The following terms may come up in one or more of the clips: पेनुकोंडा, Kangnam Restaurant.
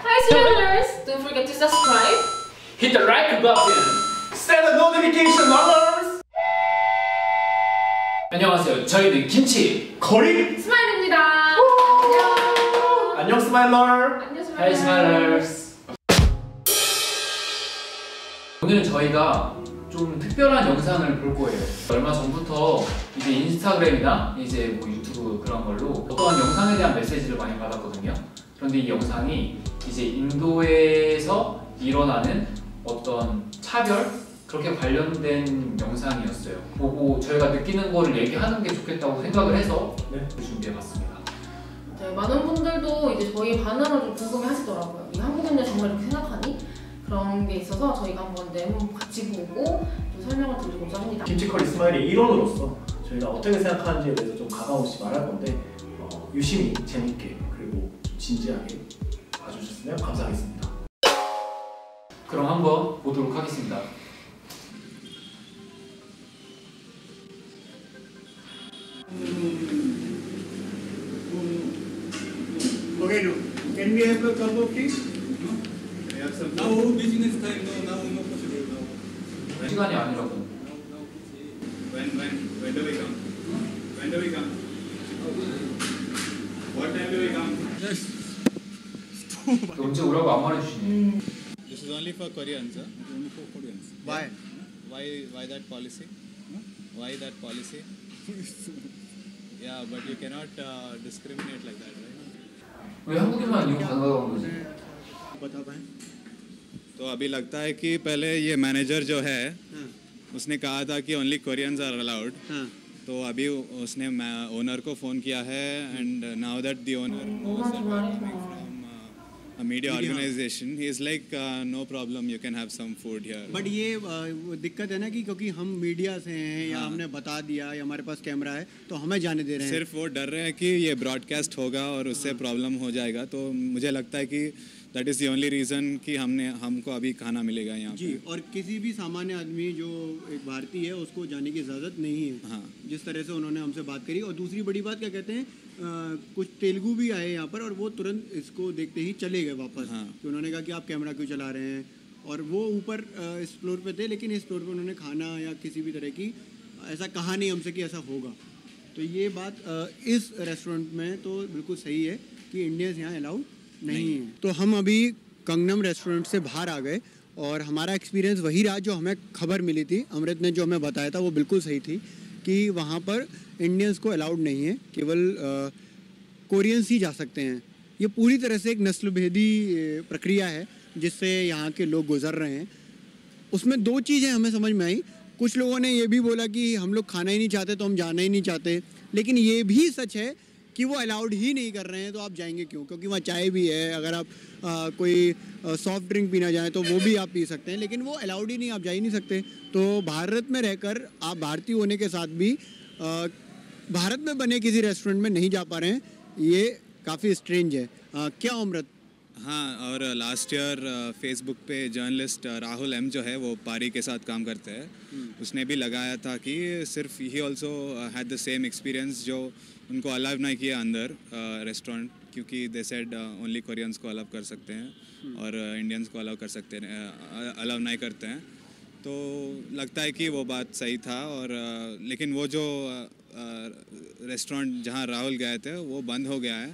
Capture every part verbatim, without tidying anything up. Hi streamers! Don't forget to subscribe. Hit the like button. Set the notification alarms. 안녕하세요. 저희는 김치 거리 스마일입니다. 안녕. 안녕 스마일러. 안녕 스마일러. Hi 스마일러스. 오늘 저희가 좀 특별한 영상을 볼 거예요. 얼마 전부터 이제 인스타그램이나 이제 뭐 유튜브 그런 걸로 어떠한 영상에 대한 메시지를 많이 받았거든요. 그런데 이 영상이 이제 인도에서 일어나는 어떤 차별? 그렇게 관련된 영상이었어요. 보고 저희가 느끼는 거를 얘기하는 게 좋겠다고 생각을 해서 네. 준비해봤습니다. 네, 많은 분들도 이제 저희 반응을 좀 궁금해 하시더라고요. 이 한국인들 정말 이렇게 생각하니? 그런 게 있어서 저희가 한번 내용 같이 보고 좀 설명을 드리고자 합니다. 김치커리 스마일의 일원으로서 저희가 어떻게 생각하는지에 대해서 좀 가감없이 말할 건데 어, 유심히, 재밌게, 그리고 진지하게 봐주셨으면 감사하겠습니다. 그럼 한번 보도록 하겠습니다. Okay, can we have a cup of tea? Now business time, no, now no possible, no. 시간이 아니라고. When, when, when do we come? When do we come? What time do we come? Yes. 언제 오라고 안 말해주시네. This is only for Koreans, huh? Only for Koreans. Why? Why, why that policy? Why that policy? Yeah, but you cannot uh, discriminate like that, right? 왜 한국인만 이거 가져가는 거지? बताएं. तो अभी लगता है कि पहले ये मैनेजर जो है हाँ. उसने कहा था कि ओनली कोरियंस आर अलाउड तो अभी उसने ओनर को फोन किया है and now that the owner knows that we are coming from a media organisation he is like no problem you can have some food here but ये uh, दिक्कत है ना कि क्योंकि हम मीडिया से हैं हाँ. या हमने बता दिया या हमारे पास कैमरा है तो हमें जाने दे रहे हैं सिर्फ वो डर रहे हैं कि ये ब्रॉडकास्ट होगा और उससे प्रॉब्लम हो जाएगा तो मुझे लगता है कि That is the only reason कि हमने हमको अभी खाना मिलेगा यहाँ जी पे। और किसी भी सामान्य आदमी जो एक भारतीय है उसको जाने की इजाज़त नहीं है हाँ जिस तरह से उन्होंने हमसे बात करी और दूसरी बड़ी बात क्या कहते हैं आ, कुछ तेलुगु भी आए यहाँ पर और वो तुरंत इसको देखते ही चले गए वापस हाँ कि उन्होंने कहा कि आप कैमरा क्यों चला रहे हैं और वो ऊपर इस फ्लोर पर थे लेकिन इस फ्लोर पर उन्होंने खाना या किसी भी तरह की ऐसा कहा नहीं हमसे कि ऐसा होगा तो ये बात इस रेस्टोरेंट में तो बिल्कुल सही है कि इंडियंस यहाँ अलाउड नहीं है तो हम अभी कंगनम रेस्टोरेंट से बाहर आ गए और हमारा एक्सपीरियंस वही रहा जो हमें खबर मिली थी अमृत ने जो हमें बताया था वो बिल्कुल सही थी कि वहाँ पर इंडियंस को अलाउड नहीं है केवल कोरियंस ही जा सकते हैं ये पूरी तरह से एक नस्लभेदी प्रक्रिया है जिससे यहाँ के लोग गुजर रहे हैं उसमें दो चीज़ें हमें समझ में आई कुछ लोगों ने ये भी बोला कि हम लोग खाना ही नहीं चाहते तो हम जाना ही नहीं चाहते लेकिन ये भी सच है कि वो अलाउड ही नहीं कर रहे हैं तो आप जाएंगे क्यों क्योंकि वहाँ चाय भी है अगर आप आ, कोई सॉफ्ट ड्रिंक पीना चाहें तो वो भी आप पी सकते हैं लेकिन वो अलाउड ही नहीं आप जा ही नहीं सकते तो भारत में रहकर आप भारतीय होने के साथ भी आ, भारत में बने किसी रेस्टोरेंट में नहीं जा पा रहे हैं ये काफ़ी स्ट्रेंज है आ, क्या अमृत हाँ और लास्ट ईयर फेसबुक पे जर्नलिस्ट राहुल एम जो है वो पारी के साथ काम करते हैं उसने भी लगाया था कि सिर्फ ही also had the same experience जो उनको अलाव नहीं किया अंदर रेस्टोरेंट uh, क्योंकि दे सेड ओनली कोरियंस को अलाव कर सकते हैं और इंडियंस uh, को अलाव कर सकते हैं अलाव नहीं करते हैं तो लगता है कि वो बात सही था और uh, लेकिन वो जो रेस्टोरेंट uh, uh, जहाँ राहुल गए थे वो बंद हो गया है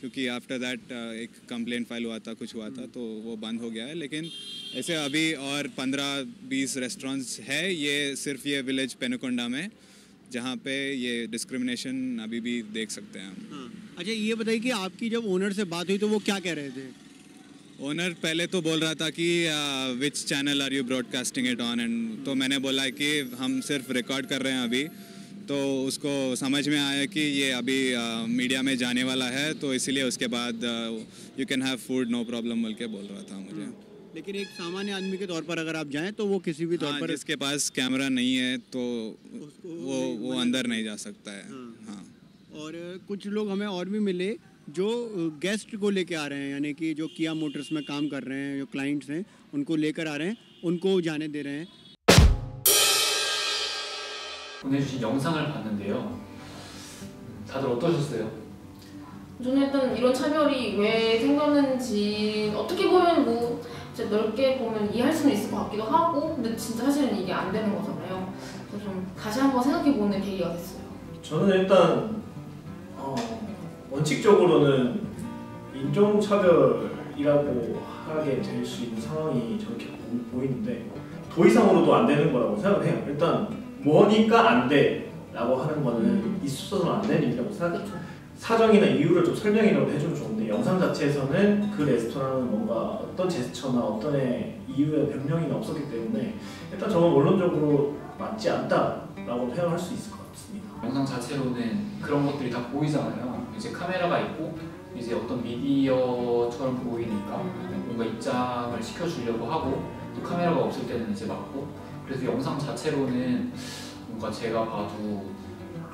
क्योंकि आफ्टर दैट एक कंप्लेंट फाइल हुआ था कुछ हुआ था तो वो बंद हो गया है लेकिन ऐसे अभी और पंद्रह बीस रेस्टोरेंट्स है ये सिर्फ ये विलेज पेनुकोंडा में जहाँ पे ये डिस्क्रिमिनेशन अभी भी देख सकते हैं हम हाँ। अच्छा ये बताइए कि आपकी जब ओनर से बात हुई तो वो क्या कह रहे थे ओनर पहले तो बोल रहा था कि which channel are you broadcasting it on and तो मैंने बोला कि हम सिर्फ रिकॉर्ड कर रहे हैं अभी तो उसको समझ में आया कि ये अभी मीडिया में जाने वाला है तो इसीलिए उसके बाद you can have food no problem बोल के बोल रहा था मुझे लेकिन एक सामान्य आदमी के तौर पर अगर आप जाएं तो वो किसी भी तौर हाँ, पर इसके पास कैमरा नहीं है तो वो वो अंदर नहीं जा सकता है हाँ, हाँ। और कुछ लोग हमें और भी मिले जो गेस्ट को लेके आ रहे हैं यानी कि जो किया मोटर्स में काम कर रहे हैं जो क्लाइंट्स हैं उनको लेकर आ रहे हैं उनको जाने दे रहे हैं 보내주신 영상을 봤는데요. 다들 어떠셨어요? 저는 일단 이런 차별이 왜 생겼는지 어떻게 보면 뭐 진짜 넓게 보면 이해할 수는 있을 것 같기도 하고, 근데 진짜 사실은 이게 안 되는 거잖아요. 그래서 좀 다시 한번 생각해보는 계기가 됐어요. 저는 일단 어, 원칙적으로는 인종차별이라고 하게 될 수 있는 상황이 저렇게 보이는데 더 이상으로도 안 되는 거라고 생각을 해요. 일단 뭐니까 안 돼 라고 하는 거는 음. 있어서는 안 되는 일이라고 생각해요. 사정이나 이유를 좀 설명이라고 해주면 좋은데 영상 자체에서는 그 레스토랑은 뭔가 어떤 제스처나 어떤 이유의 변명이 없었기 때문에 일단 저건 원론적으로 맞지 않다라고 표현할 수 있을 것 같습니다. 영상 자체로는 그런 것들이 다 보이잖아요. 이제 카메라가 있고 이제 어떤 미디어처럼 보이니까 뭔가 입장을 시켜주려고 하고, 또 카메라가 없을 때는 이제 막고, 그래서 영상 자체로는 뭔가 제가 봐도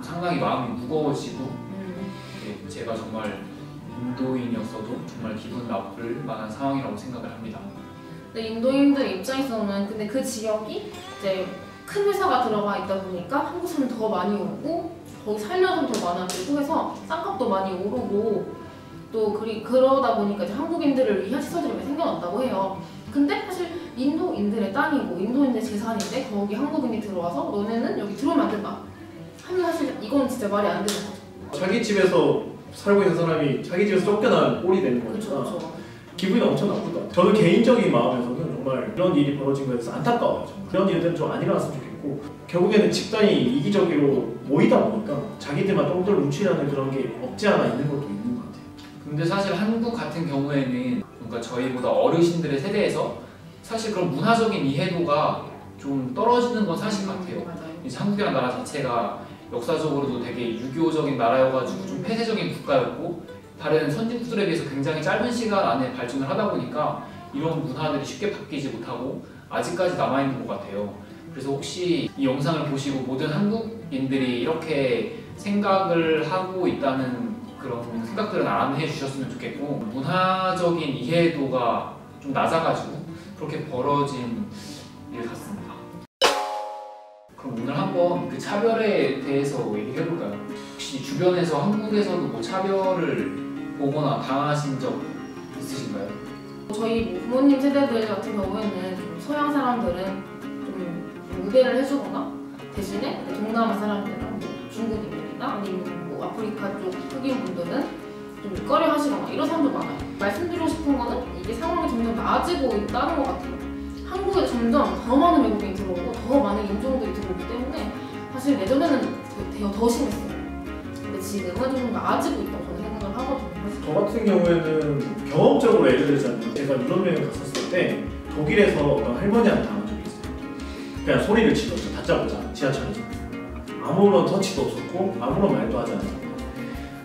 상당히 마음이 무거워지고, 제가 정말 인도인이었어도 정말 기분 나쁠 만한 상황이라고 생각을 합니다. 근데 인도인들 입장에서는 근데 그 지역이 이제 큰 회사가 들어가 있다 보니까 한국 사람 더 많이 오고, 거기 살려면 더 많아지고 해서 쌍값도 많이 오르고, 또 그리, 그러다 보니까 이제 한국인들을 위한 시설들이 많이 생겨났다고 해요. 근데 사실 인도인들의 땅이고 인도인들의 재산인데 거기 한국인이 들어와서 너네는 여기 들어오면 안 된다 하면 사실 이건 진짜 말이 안 되는 거죠. 자기 집에서 살고 있는 사람이 자기 집에서 쫓겨난 꼴이 되는 거니까 기분이 엄청 나쁠 것 같아요. 저는 개인적인 마음에서는 정말 이런 일이 벌어진 거에 대해서 안타까워요. 그런 일들은 좀 안 일어났으면 좋겠고, 결국에는 집단이 이기적으로 모이다 보니까 자기들만 똘똘 뭉치라는 그런 게 없지 않아 있는 것도 있는 것 같아요. 근데 사실 한국 같은 경우에는 뭔가 저희보다 어르신들의 세대에서 사실 그런 문화적인 이해도가 좀 떨어지는 건 사실 같아요. 이제 한국이라는 나라 자체가 역사적으로도 되게 유교적인 나라여가지고 좀 폐쇄적인 국가였고, 다른 선진국들에 비해서 굉장히 짧은 시간 안에 발전을 하다 보니까 이런 문화들이 쉽게 바뀌지 못하고 아직까지 남아있는 것 같아요. 그래서 혹시 이 영상을 보시고 모든 한국인들이 이렇게 생각을 하고 있다는 그런 생각들은 안 해주셨으면 좋겠고, 문화적인 이해도가 좀 낮아가지고 그렇게 벌어진 일 같습니다. 그럼 오늘 한번 그 차별에 대해서 얘기해볼까요? 혹시 주변에서 한국에서도 뭐 차별을 보거나 당하신 적 있으신가요? 저희 부모님 세대들 같은 경우에는 좀 서양 사람들은 좀 우대를 해주거나, 대신에 동남아 사람들이나 뭐 중국인들이나 아니면 뭐 아프리카 쪽 흑인 분들은 좀 꺼려 하시거나 이런 사람들 많아요. 말씀드리고 싶은 거는 이게 상황이 점점 나아지고 있다는 것 같아요. 한국에 점점 더 많은 외국인이 들어오고 더 많은 인종들이 들어오기 때문에 사실 예전에는 더, 더 심했어요. 근데 지금은 좀 나아지고 있다고 저는 생각을 하거든요. 저 같은 경우에는 경험적으로 예를 들자면 제가 유럽여행 갔었을 때 독일에서 어떤 할머니한테 당한 적이 있어요. 그냥 소리를 치더라고요. 다짜고짜 지하철에서. 아무런 터치도 없었고 아무런 말도 하지 않았어요.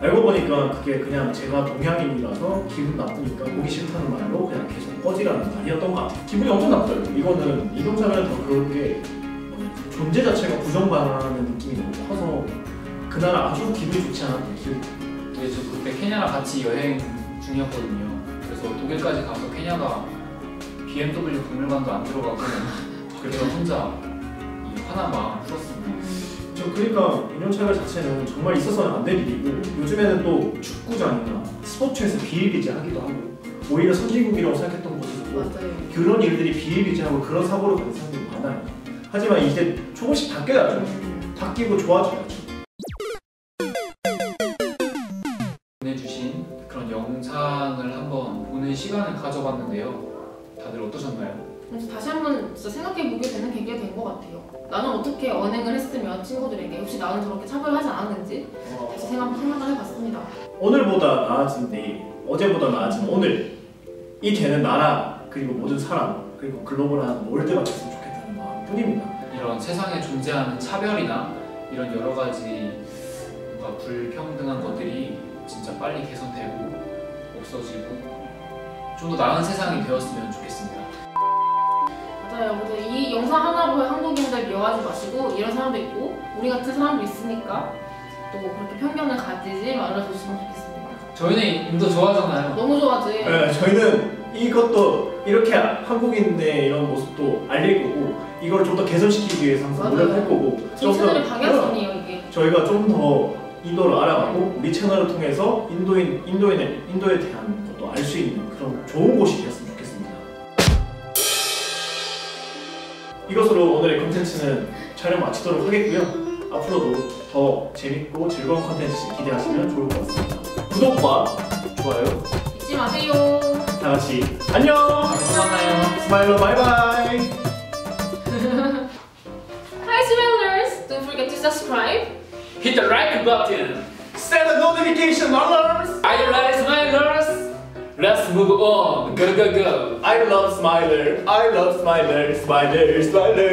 알고 보니까 그게 그냥 제가 동양인이라서 기분 나쁘니까 보기 싫다는 말로 그냥 계속 꺼지라는 말이었던 것 같아요. 기분이 엄청 나빠요. 이거는 인종차별은 더 그런 게 존재 자체가 부정받는 느낌이 너무 커서 그날 아주 기분이 좋지 않았던 기억이 나요. 네, 저 그때 케냐랑 같이 여행 중이었거든요. 그래서 독일까지 가서 케냐가 비엠더블유 박물관도 안 들어가고 그래서 혼자 이 화난 마음을 풀었습니다. 그러니까 인종차별 자체는 정말 있어서는 안 될 일이고, 요즘에는 또 축구장이나 스포츠에서 비일비재하기도 하고, 오히려 선진국이라고 생각했던 곳에서도 그런 일들이 비일비재하고 그런 사고로 가는 사람들이 많아요. 하지만 이제 조금씩 바뀌어야죠. 바뀌고 좋아져야죠. 보내주신 그런 영상을 한번 보는 시간을 가져봤는데요. 다들 어떠셨나요? 다시 한번 진짜 생각해보게 되는 계기가 된 것 같아요. 나는 어떻게 언행을 했으면 친구들에게, 혹시 나는 저렇게 차별하지 않았는지 어... 다시 생각, 생각을 해봤습니다. 오늘보다 나아진 내일, 어제보다 나아진 오늘, 이 되는 나라, 그리고 모든 사람, 그리고 글로벌한 월드가 됐으면 좋겠다는 마음뿐입니다. 이런 세상에 존재하는 차별이나 이런 여러 가지 뭔가 불평등한 것들이 진짜 빨리 개선되고 없어지고 좀 더 나은 세상이 되었으면 좋겠습니다. 그래서 이 영상 하나로 한국인들 미워하지 마시고, 이런 사람도 있고 우리 같은 사람도 있으니까 또 그렇게 편견을 가지지 말아주시면 좋겠습니다. 저희는 인도 좋아하잖아요. 너무 좋아하지. 네, 저희는 이것도 이렇게 한국인의 이런 모습도 알릴 거고, 이걸 좀 더 개선시키기 위해서 항상 노력할 거고, 저희 채널의 방향성이에요. 이게 저희가 좀 더 인도를 알아가고 우리 채널을 통해서 인도인, 인도인의, 인도에 대한 것도 알 수 있는 그런 좋은 곳이 됐습니다. 이것으로 오늘의 콘텐츠는 촬영 마치도록 하겠고요. 앞으로도 더 재밌고 즐거운 콘텐츠 기대하시면 좋을 것 같습니다. 구독과 좋아요 잊지 마세요. 다같이 안녕! 다시 만나요. 스마일로 바이바이! Hi Smilers! Don't forget to subscribe! Hit the like button! Set the notification alarms! I love Smilers! Let's move on! Go go go! I love Smiler! I love Smiler! Smiler! Smiler!